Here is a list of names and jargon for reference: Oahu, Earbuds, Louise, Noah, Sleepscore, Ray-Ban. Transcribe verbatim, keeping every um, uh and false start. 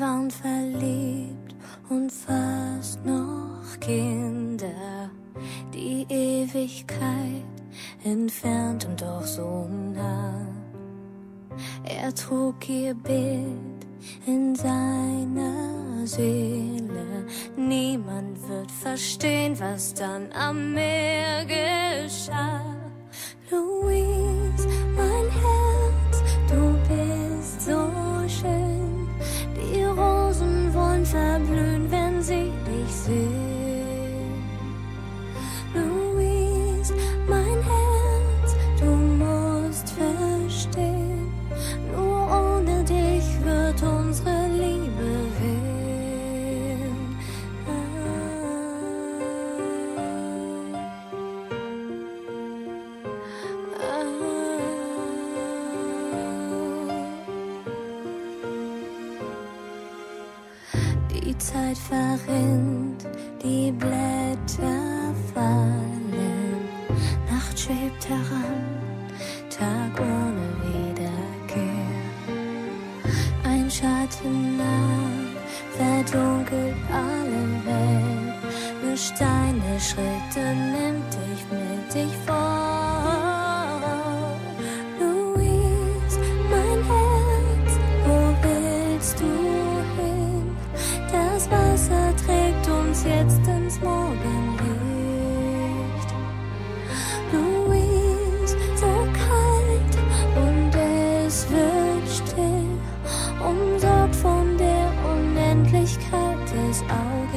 wir waren verliebt und fast noch Kinder. Die Ewigkeit entfernt und doch so nah. Er trug ihr Bild in seiner Seele. Niemand wird verstehen, was dann am Meer geschah. Louise, mein Herz, du bist so schön. Die Rosen wollen verblühen, wenn sie dich sehen. Louise, mein Herz, du musst verstehen, nur ohne dich wird unsere Liebe wehen. Ah. Ah. Die Zeit verrinnt, die Blätter fallen, Nacht schwebt heran, Tag ohne Wiederkehr. Ein Schatten nah, verdunkelt alle Welt, mischt deine Schritte, nimmt dich mit dich fort. Louise, mein Herz, wo willst du hin? Das Wasser trägt uns jetzt ins Morgenlicht. Louise, so kalt und es wird still, umsorgt von der Unendlichkeit des Auges.